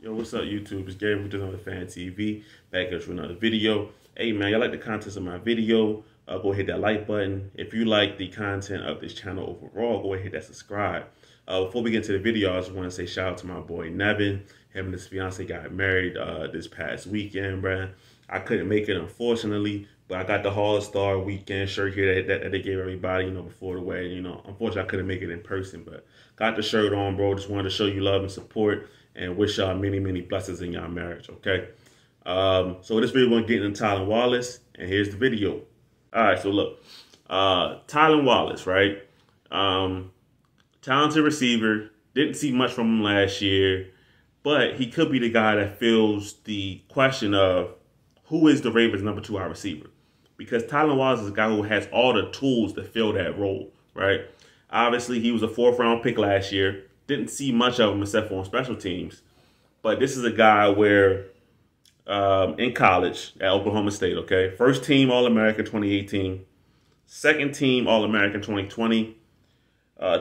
Yo, what's up, YouTube? It's Gary with Just Another Fan TV. Back at you another video. Hey, man, y'all like the content of my video? Go hit that like button. If you like the content of this channel overall, go ahead and hit that subscribe. Before we get to the video, I just want to say shout out to my boy Nevin. Him and his fiance got married this past weekend, bruh. I couldn't make it, unfortunately, but I got the Hall of Star weekend shirt here that they gave everybody, you know, before the wedding. You know, unfortunately, I couldn't make it in person, but got the shirt on, bro. Just wanted to show you love and support, and wish y'all many, many blessings in y'all marriage, okay? So this video, we're getting into Tylan Wallace, and here's the video. All right, so look, Tylan Wallace, right? Talented receiver, didn't see much from him last year, but he could be the guy that fills the question of who is the Ravens' number two wide receiver? Because Tylan Wallace is a guy who has all the tools to fill that role, right? Obviously, he was a fourth-round pick last year. Didn't see much of him except for on special teams. But this is a guy where, in college at Oklahoma State, okay? First team All-American 2018. Second team All-American 2020.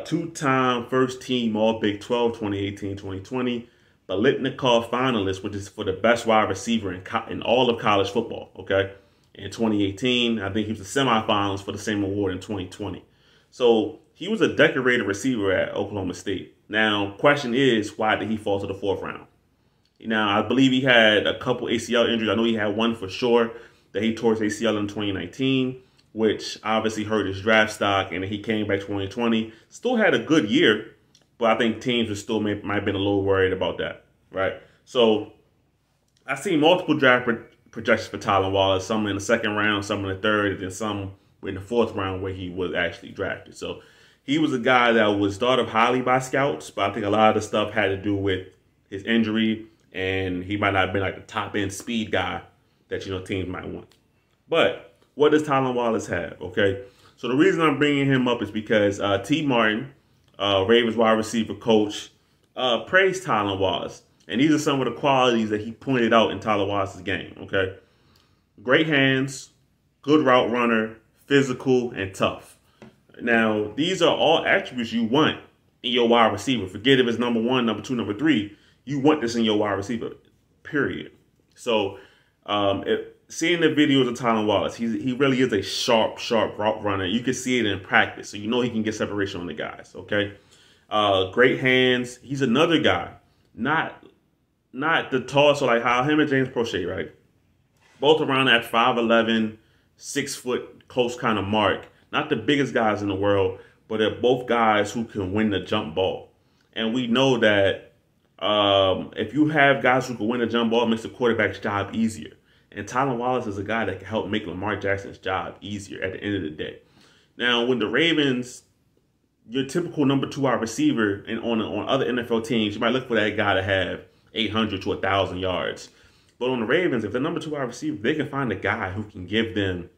Two-time first team All-Big 12 2018-2020. Biletnikoff finalist, which is for the best wide receiver in all of college football, okay? In 2018, I think he was the semifinals for the same award in 2020. So he was a decorated receiver at Oklahoma State. Now, question is, why did he fall to the fourth round? Now, I believe he had a couple ACL injuries. I know he had one for sure that he tore his ACL in 2019, which obviously hurt his draft stock, and then he came back 2020. Still had a good year, but I think teams were still might have been a little worried about that, right? So I see multiple draft projections for Tylan Wallace, some in the second round, some in the third, and then some in the fourth round where he was actually drafted. So he was a guy that was thought of highly by scouts, but I think a lot of the stuff had to do with his injury, and he might not have been like the top-end speed guy that, you know, teams might want. But what does Tylan Wallace have, okay? So the reason I'm bringing him up is because T. Martin, Ravens wide receiver coach, praised Tylan Wallace. And these are some of the qualities that he pointed out in Tylan Wallace's game, okay? Great hands, good route runner, physical, and tough. Now, these are all attributes you want in your wide receiver. Forget if it's number one, number two, number three. You want this in your wide receiver, period. So, seeing the videos of Tylan Wallace, he really is a sharp, sharp route runner. You can see it in practice, so you know he can get separation on the guys, okay? Great hands. He's another guy. Not the tall, so like how him and James Proche, right? Both around that 5'11", 6 foot close kind of mark. Not the biggest guys in the world, but they're both guys who can win the jump ball. And we know that if you have guys who can win the jump ball, it makes the quarterback's job easier. And Tylan Wallace is a guy that can help make Lamar Jackson's job easier at the end of the day. Now, when the Ravens, your typical number two wide receiver, and on other NFL teams, you might look for that guy to have 800 to 1,000 yards. But on the Ravens, if they're number two wide receiver, they can find a guy who can give them,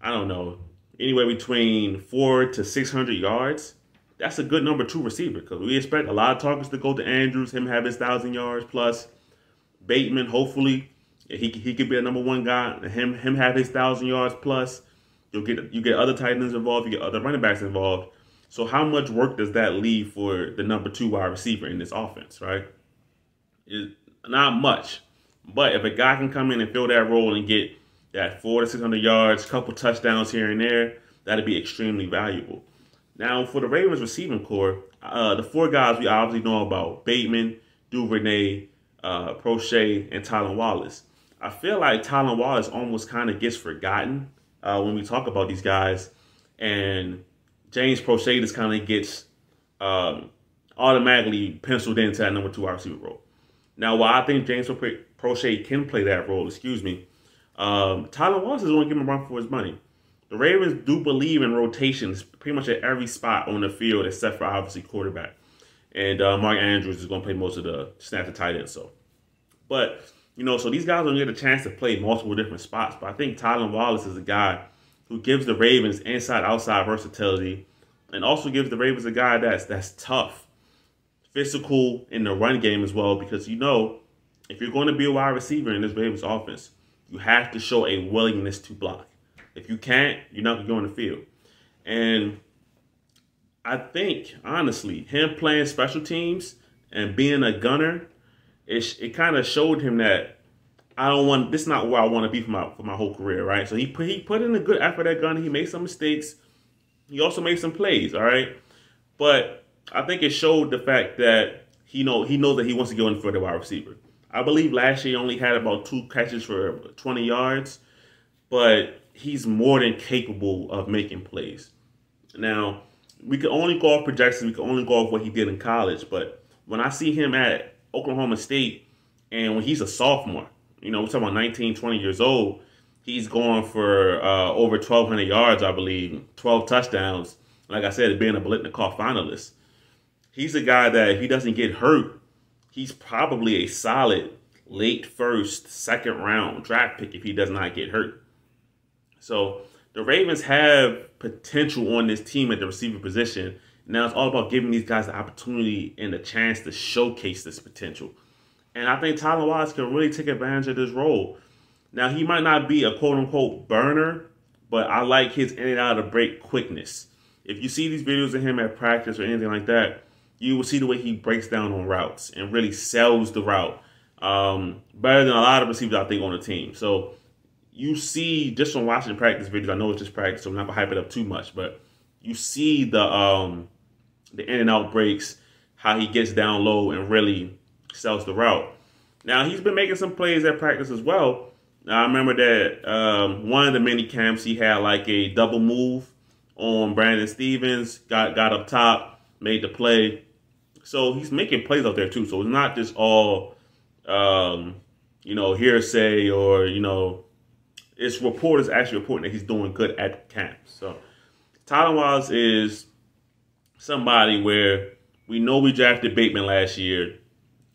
I don't know, anywhere between 400 to 600 yards. That's a good number two receiver because we expect a lot of targets to go to Andrews, him have his 1,000 yards plus. Bateman, hopefully, he could be a number one guy. Him have his 1,000 yards plus. You get other tight ends involved, you get other running backs involved. So how much work does that leave for the number two wide receiver in this offense, right? It's not much. But if a guy can come in and fill that role and get that 400 to 600 yards, couple touchdowns here and there, that'd be extremely valuable. Now, for the Ravens receiving core, the four guys we obviously know about, Bateman, DuVernay, Proche, and Tylan Wallace. I feel like Tylan Wallace almost kind of gets forgotten when we talk about these guys. And James Proche just kind of gets automatically penciled into that number two wide receiver role. Now, while I think James Proche can play that role, Tylan Wallace is going to give him a run for his money. The Ravens do believe in rotations pretty much at every spot on the field except for obviously quarterback. And Mark Andrews is going to play most of the snaps at tight end. But, you know, so these guys don't get a chance to play multiple different spots. But I think Tylan Wallace is a guy who gives the Ravens inside-outside versatility and also gives the Ravens a guy that's tough, physical in the run game as well because, you know, if you're going to be a wide receiver in this Ravens offense, you have to show a willingness to block. If you can't, you're not going to go on the field. And I think, honestly, him playing special teams and being a gunner it kind of showed him that I don't want, this is not where I want to be for my whole career, right? So he put in a good effort at gunner. He made some mistakes. He also made some plays, all right? But I think it showed the fact that he knows that he wants to go in for the wide receiver. I believe last year he only had about 2 catches for 20 yards, but he's more than capable of making plays. Now, we can only go off projections. We can only go off what he did in college. But when I see him at Oklahoma State and when he's a sophomore, you know, we're talking about 19, 20 years old, he's going for over 1,200 yards, I believe, 12 touchdowns. Like I said, being a Biletnikoff finalist. He's a guy that if he doesn't get hurt, he's probably a solid late first, second round draft pick if he does not get hurt. So the Ravens have potential on this team at the receiver position. Now it's all about giving these guys the opportunity and the chance to showcase this potential. And I think Tylan Wallace can really take advantage of this role. Now, he might not be a quote-unquote burner, but I like his in-and-out-of-break quickness. If you see these videos of him at practice or anything like that, you will see the way he breaks down on routes and really sells the route better than a lot of receivers, I think, on the team. So you see, just from watching practice videos, I know it's just practice, so I'm not going to hype it up too much, but you see the in-and-out breaks, how he gets down low and really sells the route. Now, he's been making some plays at practice as well. Now, I remember that one of the mini camps, he had like a double move on Brandon Stephens, got up top, made the play. So he's making plays out there too. So it's not just all, you know, hearsay or, you know, it's reporters actually reporting that he's doing good at camp. So Tylan Wallace is somebody where we know we drafted Bateman last year,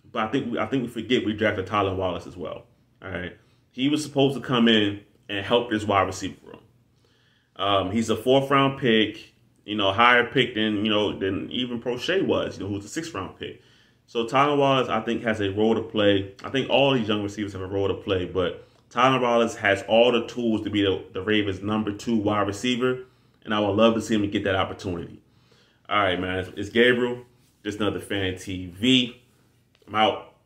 but I think we forget we drafted Tylan Wallace as well. All right. He was supposed to come in and help this wide receiver room. He's a 4th-round pick, you know, higher pick than even Proche was, you know, who was a 6th-round pick. So Tylan Wallace, I think, has a role to play. I think all these young receivers have a role to play, but Tylan Wallace has all the tools to be the Ravens' number 2 wide receiver, and I would love to see him get that opportunity. All right, man, it's Gabriel, Just Another Fan TV. I'm out.